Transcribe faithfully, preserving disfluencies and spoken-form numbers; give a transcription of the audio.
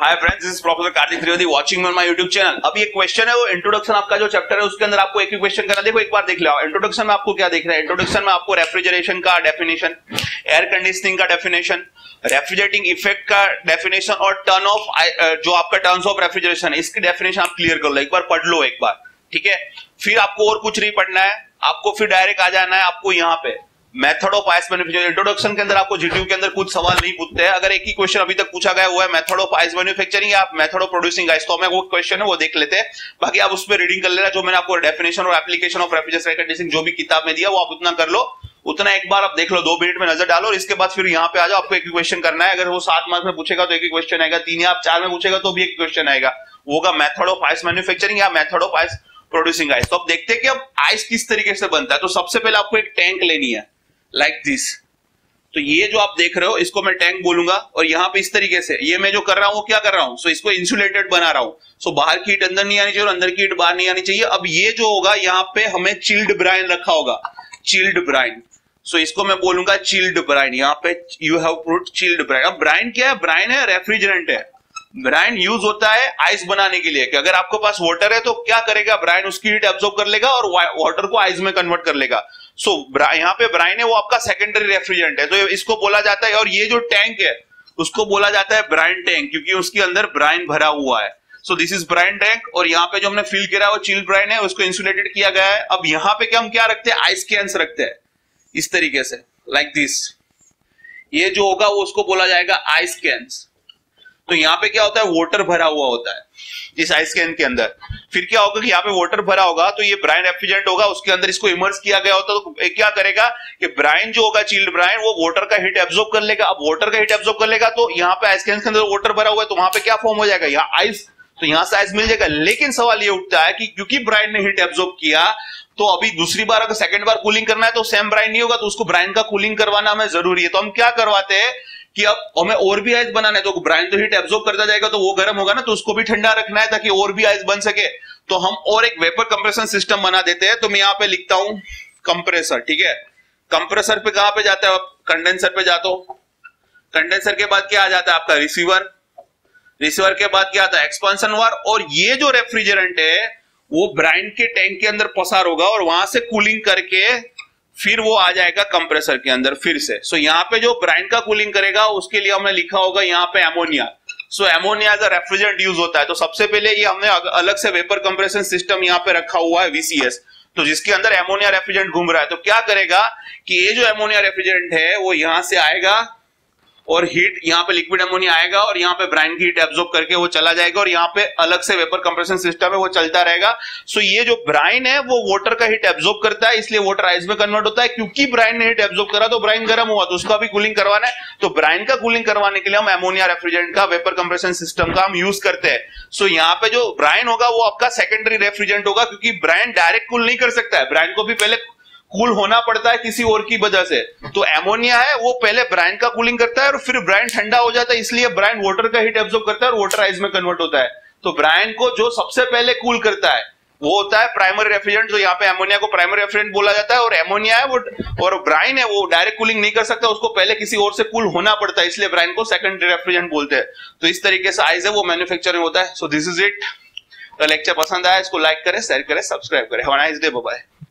Hi friends, this is professor Kartik Trivedi watching me on my YouTube channel. अब ये question है वो इंट्रोडक्शन आपका जो चैप्टर है उसके अंदर आपको एक ही क्वेश्चन करना। देखो एक बार देख लो इंट्रोडक्शन में आपको क्या देख रहा है। इंट्रोडक्शन में आपको रेफ्रिजरेशन का डेफिनेशन, एयर कंडीशनिंग का डेफिनेशन, रेफ्रिजरेटिंग इफेक्ट का डेफिनेशन और टर्न ऑफ जो आपका टर्न्स ऑफ रेफ्रिजरेशन है इसकी डेफिनेशन आप क्लियर कर लो, एक बार पढ़ लो एक बार, ठीक है। फिर आपको और कुछ नहीं पढ़ना है, आपको फिर डायरेक्ट आ जाना है आपको यहाँ पे method of ice manufacturing. Introduction के अंदर आपको जीटीयू के अंदर कुछ सवाल नहीं पूछते हैं। अगर एक ही क्वेश्चन अभी तक पूछा गया हुआ है मेथड ऑफ आइस मैन्युफैक्चरिंग या मेथड ऑफ प्रोड्यूसिंग आइस, तो हमें वो क्वेश्चन है वो देख लेते हैं। बाकी आप उसमें रीडिंग कर लेना, जो मैंने आपको डेफिनेशन और application of refrigeration air conditioning जो भी किताब में दिया वो आप उतना कर लो, उतना एक बार आप देख लो, दो मिनट में नजर डालो। इसके बाद फिर यहाँ पे आ जाओ, आपको एक ही क्वेश्चन करना है। अगर वो सात मार्क्स में पूछेगा तो एक ही क्वेश्चन आएगा, तीन या आप चार में पूछेगा तो भी एक क्वेश्चन आएगा, वो होगा मेथड ऑफ आइस मैन्युफैक्चरिंग या method of ice producing ice. तो आप देखते हैं कि अब आइस किस तरीके से बनता है। तो सबसे पहले आपको एक टैंक लेनी है लाइक दिस। तो ये जो आप देख रहे हो इसको मैं टैंक बोलूंगा और यहाँ पे इस तरीके से ये मैं जो कर रहा हूँ वो क्या कर रहा हूँ, सो इसको इंसुलेटेड बना रहा हूँ। सो बाहर की हीट अंदर नहीं आनी चाहिए और अंदर की हीट बाहर नहीं आनी चाहिए। अब ये जो होगा यहाँ पे हमें चिल्ड ब्राइन रखा होगा, चिल्ड ब्राइन, सो इसको मैं बोलूंगा चिल्ड ब्राइन। यहाँ पे you have put chilled brine. अब ब्राइन क्या है, ब्राइन है रेफ्रिजरेंट है। ब्राइन यूज होता है आइस बनाने के लिए कि अगर आपके पास वाटर है तो क्या करेगा ब्राइन, उसकी हीट एब्सॉर्ब कर लेगा और वाटर को आइस में कन्वर्ट कर लेगा। सो so, यहाँ पे ब्राइन है वो आपका सेकेंडरी रेफ्रिजरेंट है, तो इसको बोला जाता है। और ये जो टैंक है उसको बोला जाता है ब्राइन टैंक क्योंकि उसके अंदर ब्राइन भरा हुआ है। So this is brine tank और यहाँ पे जो हमने फिल किया है वो चिल्ड ब्राइन है, उसको इंसुलेटेड किया गया है। अब यहाँ पे क्या हम क्या रखते हैं, आइस कैंस रखते हैं इस तरीके से लाइक दिस। ये जो होगा वो उसको बोला जाएगा आइस कैंस। तो यहाँ पे क्या होता है, वाटर भरा हुआ होता है इस आइस कैन के अंदर। फिर क्या होगा कि यहाँ पे वाटर भरा होगा तो ये ब्राइन रेफ्रिजरेंट होगा, उसके अंदर इसको इमर्स किया गया होता तो क्या करेगा कि ब्राइन जो होगा चिल्ड ब्राइन वो वाटर का हीट एब्सॉर्ब कर लेगा। अब वाटर का हीट एब्सॉर्ब कर लेगा तो यहाँ पे आइस कैन के अंदर वाटर भरा हुआ है तो वहां पे क्या फॉर्म हो जाएगा, यहाँ आइस, तो यहाँ से आइस मिल जाएगा। लेकिन सवाल ये उठता है कि क्योंकि ब्राइन ने हीट एब्सॉर्ब किया तो अभी दूसरी बार अगर सेकंड बार कूलिंग करना है तो सेम ब्राइन नहीं होगा, तो उसको ब्राइन का कूलिंग करवाना हमें जरूरी है। तो हम क्या करवाते हैं कि अब हमें और भी आइस बनाना है, तो ब्राइन तो हीट एब्सॉर्ब करता जाएगा तो वो गर्म होगा ना, तो उसको भी ठंडा रखना है ताकि और भी आइस बन सके। तो हम और एक वेपर कंप्रेशन सिस्टम बना देते हैं। तो मैं यहाँ पे लिखता हूं कंप्रेसर, ठीक है। कंप्रेसर पे कहां पे जाता है, आप कंडेंसर पे जाते हो। कंडेंसर के बाद क्या आ जाता है आपका रिसीवर, रिसीवर के बाद क्या आता है एक्सपांशन वार। और ये जो रेफ्रिजरेंट है वो ब्राइन के टैंक के अंदर पसार होगा और वहां से कूलिंग करके फिर वो आ जाएगा कंप्रेसर के अंदर फिर से। सो so, यहाँ पे जो ब्राइन का कूलिंग करेगा उसके लिए हमने लिखा होगा यहाँ पे ammonia. So so, ammonia as a refrigerant use होता है। तो सबसे पहले ये हमने अलग से वेपर कंप्रेशन सिस्टम यहाँ पे रखा हुआ है वीसीएस, तो जिसके अंदर एमोनिया रेफ्रिजरेंट घूम रहा है। तो क्या करेगा कि ये जो एमोनिया रेफ्रिजरेंट है वो यहाँ से आएगा और हीट यहाँ पे लिक्विड एमोनिया आएगा और यहाँ पे ब्राइन की हीट एब्सॉर्ब करके वो चला जाएगा और यहाँ पे अलग से वेपर कंप्रेशन सिस्टम है वो चलता रहेगा। सो ये जो ब्राइन है वो वाटर का हीट एब्सॉर्ब करता है इसलिए वाटर आइस में कन्वर्ट होता है। क्योंकि ब्राइन ने हीट एब्सॉर्ब करा तो ब्राइन गर्म हुआ तो उसका भी कूलिंग करवाना है, तो ब्राइन का कूलिंग करवाने के लिए हम एमोनिया रेफ्रिजरेंट का वेपर कंप्रेशन सिस्टम का हम यूज करते हैं। सो यहाँ पे जो ब्राइन होगा वो आपका सेकेंडरी रेफ्रिजरेंट होगा क्योंकि ब्राइन डायरेक्ट कूल नहीं कर सकता है, ब्राइन को भी पहले कूल होना पड़ता है किसी और की वजह से। तो एमोनिया है वो पहले ब्राइन का कूलिंग करता है और फिर ब्राइन ठंडा हो जाता है इसलिए ब्राइन वाटर का हीट एब्सॉर्ब करता है और वाटर आइस में कन्वर्ट होता है। तो ब्राइन को जो सबसे पहले कूल करता है वो होता है प्राइमरी रेफ्रिजरेंट, जो यहाँ पे एमोनिया को प्राइमरी रेफ्रिजरेंट बोला जाता है। और एमोनिया है वो और ब्राइन है वो डायरेक्ट कूलिंग नहीं कर सकता, उसको पहले किसी और से कूल होना पड़ता है इसलिए ब्राइन को सेकेंडरी रेफ्रिजरेंट बोलते हैं। तो इस तरीके से आइस है वो मैन्युफैक्चरिंग होता है। So this is it. Lecture पसंद आया इसको लाइक करें, शेयर करें, सब्सक्राइब करें। Have a nice day, bye bye.